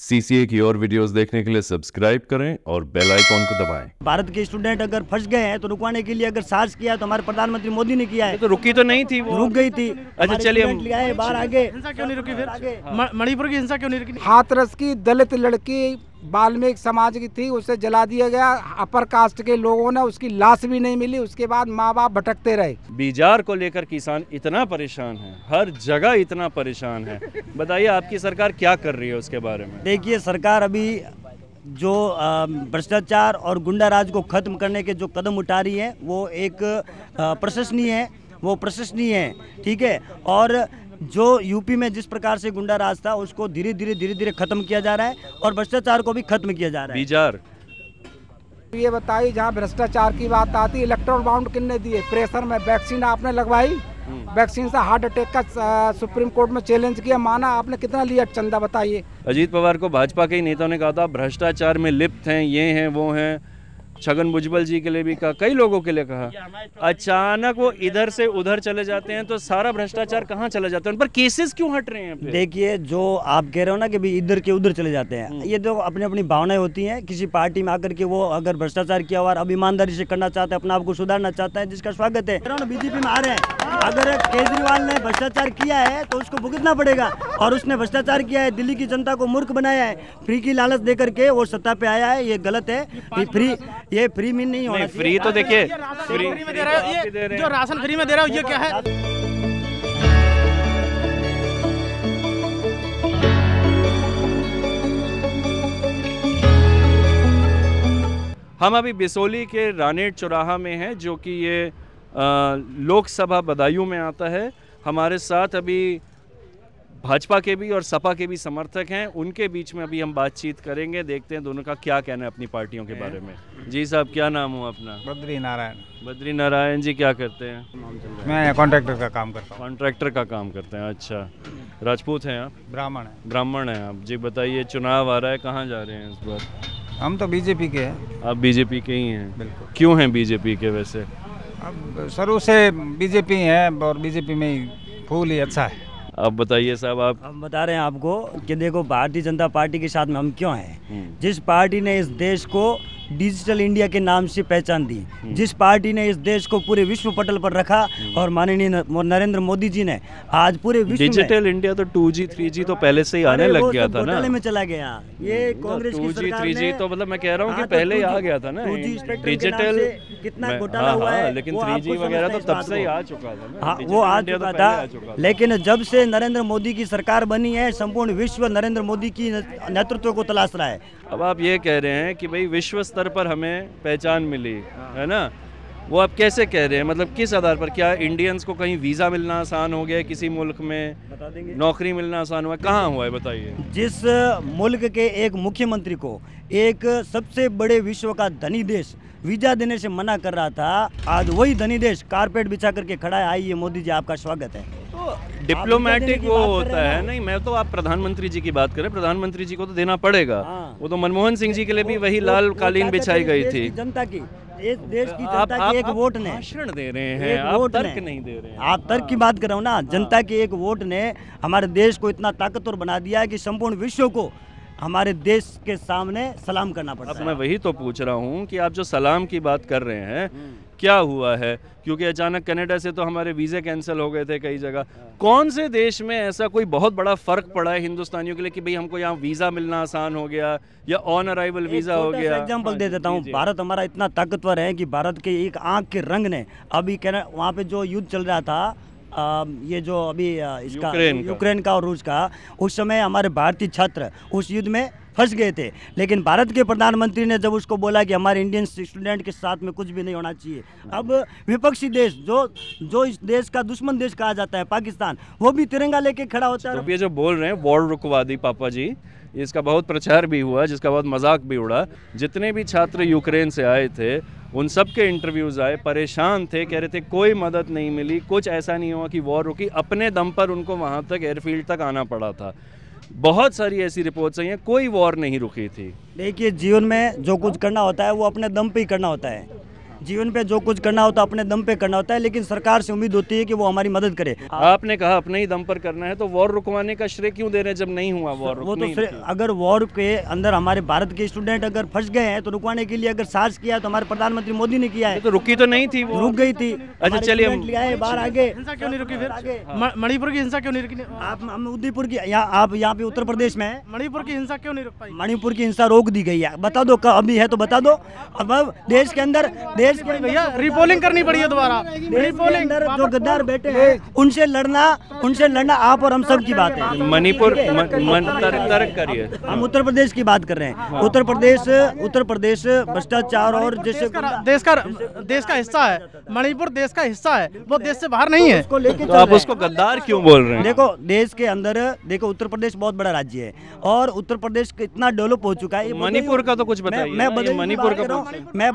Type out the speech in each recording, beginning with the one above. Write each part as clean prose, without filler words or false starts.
CCA की और videos देखने के लिए सब्सक्राइब करें और बेल आइकॉन को दबाएं। भारत के स्टूडेंट अगर फंस गए हैं तो रुकवाने के लिए अगर साहस किया तो हमारे प्रधानमंत्री मोदी ने किया है। तो रुकी तो नहीं थी, वो रुक गई थी। अच्छा चलिए, बाहर आगे हिंसा क्यों नहीं रुकी, फिर मणिपुर की हिंसा क्यों नहीं रुकी। हाथरस की दलित लड़की वाल्मीकि समाज की थी, उसे जला दिया गया। अपर कास्ट के लोगों ने, उसकी लाश भी नहीं मिली। उसके बाद माँ बाप भटकते रहे। बीजार को लेकर किसान इतना परेशान है, हर जगह इतना परेशान है। बताइए आपकी सरकार क्या कर रही है उसके बारे में। देखिए सरकार अभी जो भ्रष्टाचार और गुंडाराज को खत्म करने के जो कदम उठा रही है वो एक प्रशंसनीय है, वो प्रशंसनीय है, ठीक है। और जो यूपी में जिस प्रकार से गुंडा राज था उसको धीरे धीरे खत्म किया जा रहा है और भ्रष्टाचार को भी खत्म किया जा रहा है। बीजार ये बताइए, जहाँ भ्रष्टाचार की बात आती है, इलेक्ट्रॉन बाउंड किन्ने दिए प्रेशर में? वैक्सीन आपने लगवाई, वैक्सीन से हार्ट अटैक का सुप्रीम कोर्ट में चैलेंज किया, माना। आपने कितना लिया चंदा बताइए। अजीत पवार को भाजपा के नेताओं ने कहा था भ्रष्टाचार में लिप्त हैं, ये हैं, वो हैं। छगन भुजबल जी के लिए भी कहा, कई लोगों के लिए कहा। अचानक वो इधर से उधर चले जाते हैं तो सारा भ्रष्टाचार कहाँ चला जाता है? उन पर केसेस क्यों हट रहे हैं? देखिए जो आप कह रहे हो ना कि भी इधर के उधर चले जाते हैं, ये तो अपनी अपनी भावनाएं होती हैं। किसी पार्टी में आकर के वो अगर भ्रष्टाचार किया हुआ अब ईमानदारी से करना चाहता है, अपने आप को सुधारना चाहता है, जिसका स्वागत है। बीजेपी में आ रहे हैं, अगर केजरीवाल ने भ्रष्टाचार किया है तो उसको भुगतना पड़ेगा। और उसने भ्रष्टाचार किया है, दिल्ली की जनता को मूर्ख बनाया है, फ्री की लालच दे करके वो सत्ता पे आया है। ये गलत है, ये फ्री में नहीं होना। फ्री तो देखिए, जो राशन फ्री में दे रहा हो ये क्या है? हम अभी बिसोली के रानेट चौराहा में हैं, जो कि ये लोकसभा बदायूं में आता है। हमारे साथ अभी भाजपा के भी और सपा के भी समर्थक हैं, उनके बीच में अभी हम बातचीत करेंगे। देखते हैं दोनों का क्या कहना है अपनी पार्टियों के बारे में। जी साहब क्या नाम हो अपना? बद्री नारायण। बद्री नारायण जी क्या करते हैं? मैं कॉन्ट्रैक्टर का काम करता हूँ। कॉन्ट्रैक्टर का काम करते हैं, अच्छा। राजपूत हैं आप? ब्राह्मण हैं। ब्राह्मण हैं आप। जी बताइए, चुनाव आ रहा है, कहाँ जा रहे हैं इस बार? हम तो बीजेपी के हैं। आप बीजेपी के ही हैं, क्यों हैं बीजेपी के? वैसे अब शुरू से बीजेपी हैं और बीजेपी में ही फूल ही अच्छा है। अब बताइए साहब आप। हम बता रहे हैं आपको कि देखो भारतीय जनता पार्टी के साथ में हम क्यों हैं। जिस पार्टी ने इस देश को डिजिटल इंडिया के नाम से पहचान दी, जिस पार्टी ने इस देश को पूरे विश्व पटल पर रखा, और माननीय नरेंद्र मोदी जी ने आज पूरे विश्व में डिजिटल इंडिया तो 2G 3G तो पहले से ही आने लग गया था ना, में चला गया। ये कांग्रेस की सरकार ने 2G 3G तो मतलब मैं कह रहा हूँ कि पहले ही आ गया था ना डिजिटल, कितना घोटाला हुआ है। लेकिन 3G वगैरह तो तब से ही आ चुका था, वो आ चुका था। लेकिन जब से नरेंद्र मोदी की सरकार बनी है, संपूर्ण विश्व नरेंद्र मोदी की नेतृत्व को तलाश रहा है। अब आप ये कह रहे हैं कि भाई विश्व स्तर पर हमें पहचान मिली है ना, वो आप कैसे कह रहे हैं? मतलब किस आधार पर? क्या इंडियंस को कहीं वीज़ा मिलना आसान हो गया किसी मुल्क में, नौकरी मिलना आसान हुआ? कहाँ हुआ है बताइए। जिस मुल्क के एक मुख्यमंत्री को एक सबसे बड़े विश्व का धनी देश वीज़ा देने से मना कर रहा था, आज वही धनी देश कारपेट बिछा करके खड़ा है। आइए मोदी जी आपका स्वागत है। तो डिप्लोमेटिक वो होता है। नहीं मैं तो, आप प्रधानमंत्री जी की बात करें, प्रधानमंत्री जी को तो देना पड़ेगा। वो तो मनमोहन सिंह जी के लिए भी वही लाल कालीन बिछाई गई थी। जनता की, इस देश की जनता की एक वोट ने, भाषण दे रहे हैं आप, तर्क नहीं दे रहे हैं। आप तर्क की बात कर रहे हो ना। जनता की एक वोट ने हमारे देश को इतना ताकतवर बना दिया है कि संपूर्ण विश्व को हमारे देश के सामने सलाम करना पड़ता है। मैं वही तो पूछ रहा हूँ कि आप जो सलाम की बात कर रहे हैं, क्या हुआ है? क्योंकि अचानक कनाडा से तो हमारे वीज़े कैंसिल हो गए थे कई जगह। कौन से देश में ऐसा कोई बहुत बड़ा फ़र्क पड़ा है हिंदुस्तानियों के लिए कि भाई हमको यहाँ वीज़ा मिलना आसान हो गया या ऑन अराइवल वीज़ा हो गया? एग्जाम्पल दे देता हूँ। भारत हमारा इतना ताकतवर है कि भारत के एक आँख के रंग ने अभी वहाँ पर जो युद्ध चल रहा था, ये जो अभी इसका यूक्रेन का और रूस का, उस समय हमारे भारतीय छात्र उस युद्ध में फंस गए थे। लेकिन भारत के प्रधानमंत्री ने जब उसको बोला कि हमारे इंडियन स्टूडेंट के साथ में कुछ भी नहीं होना चाहिए, अब विपक्षी देश जो इस देश का दुश्मन देश कहा जाता है पाकिस्तान, वो भी तिरंगा लेके खड़ा होता है। तो ये जो बोल रहे हैं वॉर रुकवा दी पापा जी, इसका बहुत प्रचार भी हुआ, जिसका बहुत मजाक भी उड़ा। जितने भी छात्र यूक्रेन से आए थे उन सब के इंटरव्यूज़ आए, परेशान थे, कह रहे थे कोई मदद नहीं मिली, कुछ ऐसा नहीं हुआ कि वॉर रुकी। अपने दम पर उनको वहाँ तक एयरफील्ड तक आना पड़ा था। बहुत सारी ऐसी रिपोर्ट्स आई हैं, कोई वॉर नहीं रुकी थी। देखिए जीवन में जो कुछ करना होता है वो अपने दम पे ही करना होता है। जीवन पे जो कुछ करना होता है अपने दम पे करना होता है, लेकिन सरकार से उम्मीद होती है कि वो हमारी मदद करे। आपने कहा अपने ही दम पर करना है, तो वॉर रुकवाने का श्रेय क्यों दे रहे हैं जब नहीं हुआ वॉर? वो तो अगर वॉर के अंदर हमारे भारत के स्टूडेंट अगर फंस गए हैं तो रुकवाने के लिए अगर साहस किया तो हमारे प्रधानमंत्री मोदी ने किया है। तो रुकी तो नहीं थी, रुक गई थी। अच्छा चलिए, लिया बाहर आगे हिंसा क्यों नहीं रुकी? फिर मणिपुर की हिंसा क्यों नहीं रुकी? आप उदयपुर की, आप यहाँ पे उत्तर प्रदेश में है, मणिपुर की हिंसा क्यों नहीं रुक पाई? मणिपुर की हिंसा रोक दी गई है, बता दो अभी है तो बता दो। अब देश के अंदर भैया रिपोलिंग करनी पड़ी है दोबारा, रिपोलिंग। जो गद्दार बैठे हैं उनसे लड़ना आप और हम सब की बात है। मणिपुर तर्क करिए, हम उत्तर प्रदेश की बात कर रहे हैं। उत्तर प्रदेश भ्रष्टाचार और जैसे देश का हिस्सा है, मणिपुर देश का हिस्सा है, वो देश से बाहर नहीं है। तो आप उसको गद्दार क्यों बोल रहे हैं? देखो देश के अंदर, देखो उत्तर प्रदेश बहुत बड़ा राज्य है और उत्तर प्रदेश इतना डेवलप हो चुका है। मणिपुर का तो कुछ बताइए। मैं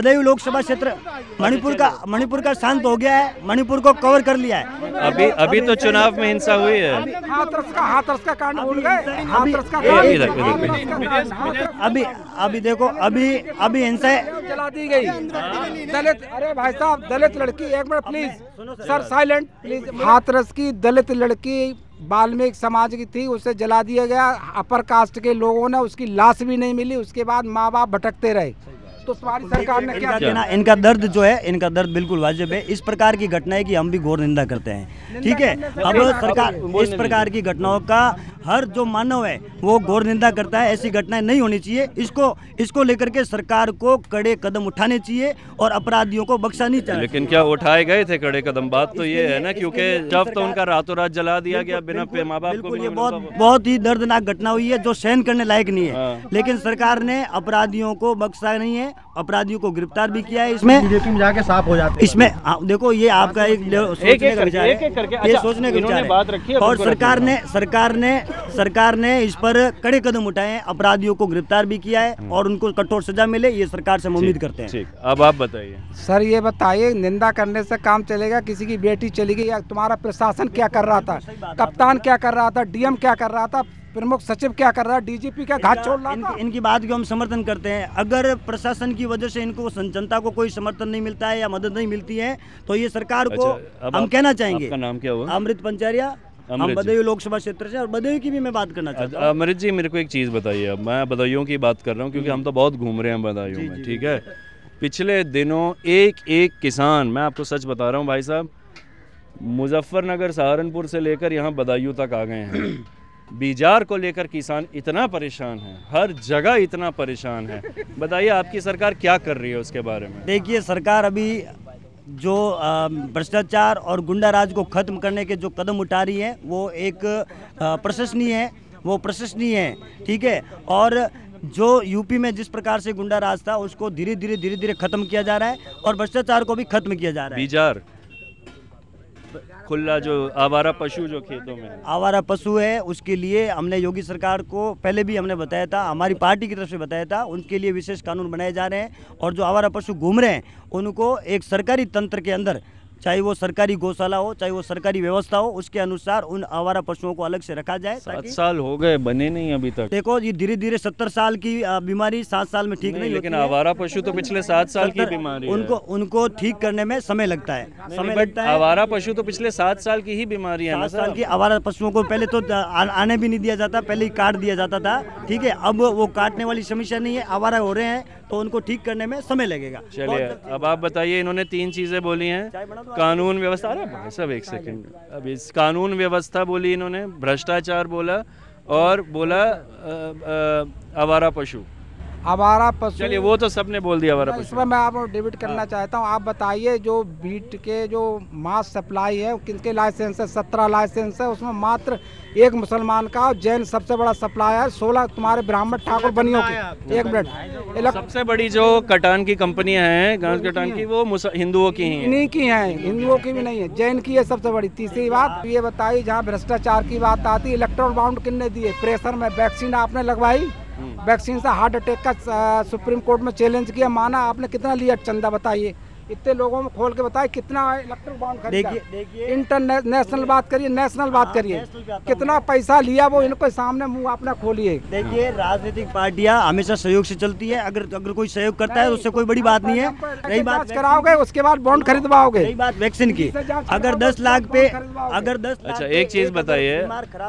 बदायूं लोकसभा क्षेत्र, मणिपुर का शांत हो गया है, मणिपुर को कवर कर लिया है। अभी तो चुनाव में हिंसा हुई है, हाथरस का कांड भूल गए। अभी देखो अभी हिंसा चला दी गई। दलित, अरे भाई साहब दलित लड़की, एक minute please sir silent please. Hathras की दलित लड़की वाल्मीकि समाज की थी, उसे जला दिया गया। अपर कास्ट के लोगों ने, उसकी लाश भी नहीं मिली। उसके बाद माँ बाप भटकते रहे। तो तुम्हारी सरकार ने क्या किया? इनका दर्द जो है, इनका दर्द बिल्कुल वाजिब है। इस प्रकार की घटनाएं की हम भी घोर निंदा करते हैं, ठीक है। अब सरकार इस प्रकार की घटनाओं का हर जो मानव है वो घोर निंदा करता है। ऐसी घटनाएं नहीं होनी चाहिए। इसको लेकर के सरकार को कड़े कदम उठाने चाहिए और अपराधियों को बख्शा नहीं चाहिए। लेकिन क्या उठाए गए थे कड़े कदम? बात तो ये है ना, क्योंकि शव तो उनका रातों रात जला दिया गया बिना माँ बाप को। ये बहुत ही दर्दनाक घटना हुई है जो सहन करने लायक नहीं है, लेकिन सरकार ने अपराधियों को बख्शा नहीं है, अपराधियों को गिरफ्तार भी किया है। इसमें बीजेपी में जाके साफ हो जाते हैं। इसमें देखो ये आपका एक सोचने का विचार है। और सरकार ने इस पर कड़े कदम उठाए हैं, अपराधियों को गिरफ्तार भी किया है और उनको कठोर सजा मिले, ये सरकार से हम उम्मीद करते हैं। अब आप बताइए सर, ये बताइए निंदा करने से काम चलेगा? किसी की बेटी चली गई, तुम्हारा प्रशासन क्या कर रहा था? कप्तान क्या कर रहा था? डीएम क्या कर रहा था? प्रमुख सचिव क्या कर रहा है? डीजीपी का घाट छोड़ रहा है। इनकी बात को हम समर्थन करते हैं। अगर प्रशासन की वजह से इनको, जनता को कोई समर्थन नहीं मिलता है या मदद नहीं मिलती है तो ये सरकार को हम कहना चाहेंगे। आपका नाम क्या हुआ? अमृत पंचारिया, हम बदायूं लोकसभा क्षेत्र से, और बदायूं की भी मैं बात करना चाहता हूँ। अमृत जी मेरे को एक चीज़ बताइए, अब मैं बदायूं की बात कर रहा हूँ क्योंकि हम तो बहुत घूम रहे हैं बदायूं में, ठीक है। पिछले दिनों एक एक किसान, मैं आपको सच बता रहा हूँ भाई साहब, मुजफ्फरनगर सहारनपुर से लेकर यहाँ बदायूं तक आ गए हैं। बीजार को लेकर किसान इतना परेशान है, हर जगह इतना परेशान है। बताइए आपकी सरकार क्या कर रही है उसके बारे में? देखिए सरकार अभी जो भ्रष्टाचार और गुंडाराज को ख़त्म करने के जो कदम उठा रही है वो एक प्रशंसनीय है, ठीक है। और जो यूपी में जिस प्रकार से गुंडाराज था उसको धीरे धीरे ख़त्म किया जा रहा है और भ्रष्टाचार को भी ख़त्म किया जा रहा है। बीजार खुला जो आवारा पशु, जो खेतों में आवारा पशु है, उसके लिए हमने योगी सरकार को पहले भी हमने बताया था, हमारी पार्टी की तरफ से बताया था। उनके लिए विशेष कानून बनाए जा रहे हैं और जो आवारा पशु घूम रहे हैं उनको एक सरकारी तंत्र के अंदर, चाहे वो सरकारी गौशाला हो, चाहे वो सरकारी व्यवस्था हो, उसके अनुसार उन आवारा पशुओं को अलग से रखा जाए। 7 साल हो गए बने नहीं अभी तक। देखो ये धीरे धीरे 70 साल की बीमारी 7 साल में ठीक नहीं, लेकिन आवारा पशु तो पिछले 7 साल की बीमारी, उनको ठीक करने में समय लगता है। आवारा पशु तो पिछले 7 साल की ही बीमारी है। 7 साल की आवारा पशुओं को पहले तो आने भी नहीं दिया जाता, पहले ही काट दिया जाता था, ठीक है। अब वो काटने वाली समस्या नहीं है, आवारा हो रहे हैं तो उनको ठीक करने में समय लगेगा। चलिए अब आप बताइए, इन्होंने 3 चीजें बोली हैं, कानून व्यवस्था, अरे भाई साहब एक सेकंड, अब इस कानून व्यवस्था बोली इन्होंने, भ्रष्टाचार बोला और बोला आवारा पशु। आवारा पशु चलिए वो तो सबने बोल दिया आवारा पशु। इसमें मैं आप डिबेट करना चाहता हूँ, आप बताइए जो बीट के जो मांस सप्लाई है किनके लाइसेंस है? 17 लाइसेंस है, उसमें मात्र एक मुसलमान का। जैन सबसे बड़ा सप्लायर, 16 तुम्हारे ब्राह्मण ठाकुर बनियों के। एक मिनट, सबसे बड़ी जो कटान की कंपनियां हैं, गांज कटान की, वो हिंदुओं की हैं? इन्हीं की हैं, हिंदुओं की भी नहीं है, जैन की है सबसे बड़ी। तीसरी बात ये बताइए, जहाँ भ्रष्टाचार की बात आती, इलेक्ट्रॉन बाउंड किनने दिए? प्रेशर में वैक्सीन आपने लगवाई, वैक्सीन से हार्ट अटैक का सुप्रीम कोर्ट में चैलेंज किया, माना। आपने कितना लिया चंदा बताइए? इतने लोगों में खोल के बताए कितना इलेक्ट्रिक बॉन्ड खरीदा। देखिए इंटरनेशनल बात करिए, नेशनल बात करिए, कितना पैसा लिया वो इनको सामने मुंह अपना खोलिए। देखिए राजनीतिक पार्टियां हमेशा सहयोग से चलती है, अगर कोई सहयोग करता है उससे कोई बड़ी बात नहीं है। रही बात कराओगे उसके बाद बॉन्ड खरीदवाओगे, रही बात वैक्सीन की, अगर 10 लाख पे अगर 10। अच्छा एक चीज बताइए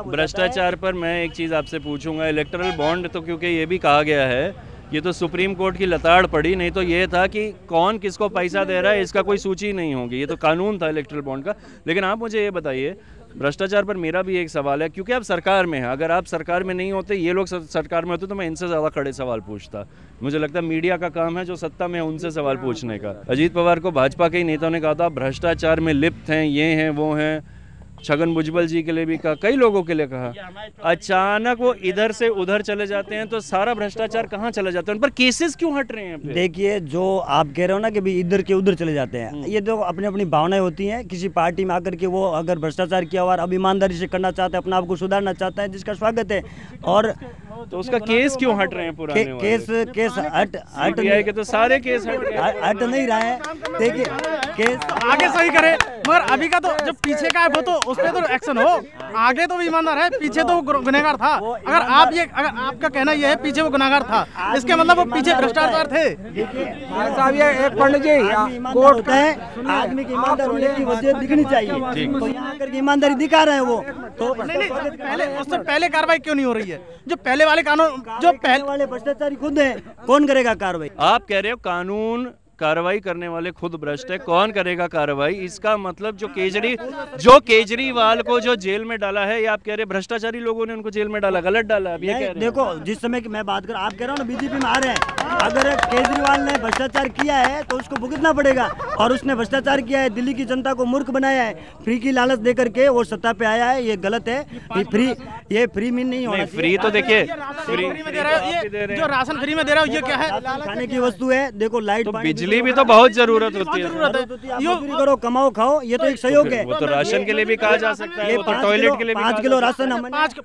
भ्रष्टाचार पर, मैं एक चीज आपसे पूछूंगा, इलेक्टोरल बॉन्ड तो क्योंकि ये भी कहा गया है, ये तो सुप्रीम कोर्ट की लताड़ पड़ी, नहीं तो ये था कि कौन किसको पैसा दे रहा है इसका कोई सूची नहीं होगी, ये तो कानून था इलेक्ट्रल बॉन्ड का। लेकिन आप मुझे ये बताइए भ्रष्टाचार पर मेरा भी एक सवाल है, क्योंकि आप सरकार में हैं, अगर आप सरकार में नहीं होते, ये लोग सरकार में होते तो मैं इनसे ज़्यादा कड़े सवाल पूछता। मुझे लगता है मीडिया का काम है जो सत्ता में उनसे सवाल पूछने का। अजीत पवार को भाजपा के नेताओं ने कहा था भ्रष्टाचार में लिप्त हैं, ये हैं वो हैं, छगन भुजबल जी के लिए भी कहा, कई लोगों के लिए कहा। अचानक वो इधर से उधर चले जाते हैं तो सारा भ्रष्टाचार कहाँ चला जाता है, उन पर केसेस क्यों हट रहे हैं? देखिए जो आप कह रहे हो ना कि भी इधर के उधर चले जाते हैं, ये तो अपनी अपनी भावनाएं होती हैं। किसी पार्टी में आकर के वो अगर भ्रष्टाचार किया हुआ अब ईमानदारी से करना चाहता है, अपने आपको सुधारना चाहता है, जिसका स्वागत है। और तो उसका केस क्यों हट रहे हैं? पुराने केस हट के तो सारे केस हट नहीं रहा है। देखिए केस आगे सही करे, मगर अभी का तो जब पीछे का है वो तो उस पर तो एक्शन हो। आगे तो ईमानदार है, पीछे तो गुनाहगार था। अगर आप ये अगर आपका कहना ये है पीछे वो गुनाहगार था, इसके मतलब वो पीछे भ्रष्टाचार थे। एक पंडित जी कोर्ट है, आदमी की ईमानदारी की वजह दिखनी चाहिए, तो यहाँ करके ईमानदारी दिखा रहे हैं वो। तो पहले उससे पहले कार्रवाई क्यों नहीं हो रही है? जो पहले वाले कानून जो पहले वाले भ्रष्टाचारी खुद है, कौन करेगा कार्रवाई? आप कह रहे हो कानून कार्रवाई करने वाले खुद भ्रष्ट है, कौन करेगा कार्रवाई? इसका मतलब जो केजरीवाल को जो जेल में डाला है, ये आप कह रहे भ्रष्टाचारी लोगों ने उनको जेल में डाला, गलत डाला। अब ये कह रहे देखो जिस समय की मैं बात कर, आप कह रहे हो ना बीजेपी में आ रहे हैं, अगर केजरीवाल ने भ्रष्टाचार किया है तो उसको भुगतना पड़ेगा। और उसने भ्रष्टाचार किया है, दिल्ली की जनता को मूर्ख बनाया है, फ्री की लालच दे करके वो सत्ता पे आया है, ये गलत है। ये फ्री में नहीं होना, फ्री तो देखिए जो राशन फ्री में दे रहा हो ये क्या है? खाने की वस्तु है। देखो लाइट बिजली भी तो बहुत जरूरत होती है, करो कमाओ खाओ, ये तो एक सहयोग है। वो तो राशन के लिए भी कहा जा सकता है, टॉयलेट के लिए 5 किलो राशन,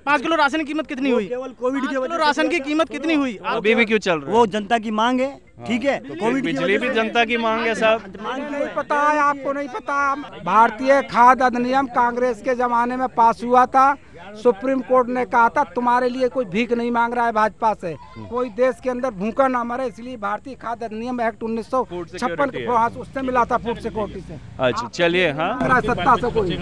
5 किलो राशन की कीमत कितनी हुई? केवल कोविड के वजह राशन की कीमत कितनी हुई? अभी भी क्यों चल रहा है? वो जनता की मांग है, ठीक है। कोविड बिजली भी जनता की मांग है साहब, नहीं पता है आपको? नहीं पता। भारतीय खाद्य अधिनियम कांग्रेस के जमाने में पास हुआ था, सुप्रीम कोर्ट ने कहा था तुम्हारे लिए कोई भीख नहीं मांग रहा है भाजपा से, कोई देश के अंदर भूखा ना मरे, इसलिए भारतीय खाद्य अधिनियम एक्ट 1956 उससे मिला था, फूड सिक्योरिटी से। अच्छा चलिए, हाँ सत्ता से कोई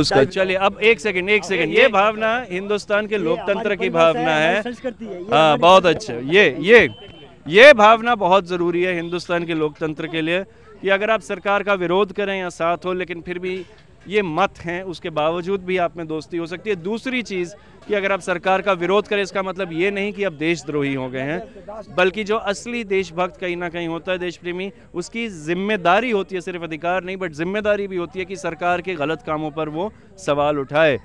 उसका चलिए। अब एक सेकंड, ये भावना हिंदुस्तान के लोकतंत्र की भावना है। हाँ बहुत अच्छा, ये भावना बहुत ज़रूरी है हिंदुस्तान के लोकतंत्र के लिए कि अगर आप सरकार का विरोध करें या साथ हो, लेकिन फिर भी ये मत हैं, उसके बावजूद भी आप में दोस्ती हो सकती है। दूसरी चीज़ कि अगर आप सरकार का विरोध करें, इसका मतलब ये नहीं कि आप देशद्रोही हो गए हैं, बल्कि जो असली देशभक्त कहीं ना कहीं होता है, देशप्रेमी, उसकी जिम्मेदारी होती है, सिर्फ अधिकार नहीं बट जिम्मेदारी भी होती है कि सरकार के गलत कामों पर वो सवाल उठाए।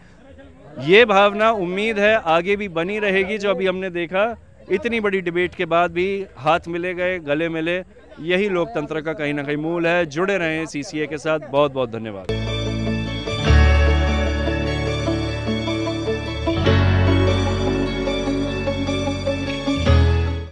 ये भावना उम्मीद है आगे भी बनी रहेगी। जो अभी हमने देखा इतनी बड़ी डिबेट के बाद भी हाथ मिले गए, गले मिले, यही लोकतंत्र का कहीं ना कहीं मूल है। जुड़े रहें CCA के साथ। बहुत बहुत धन्यवाद।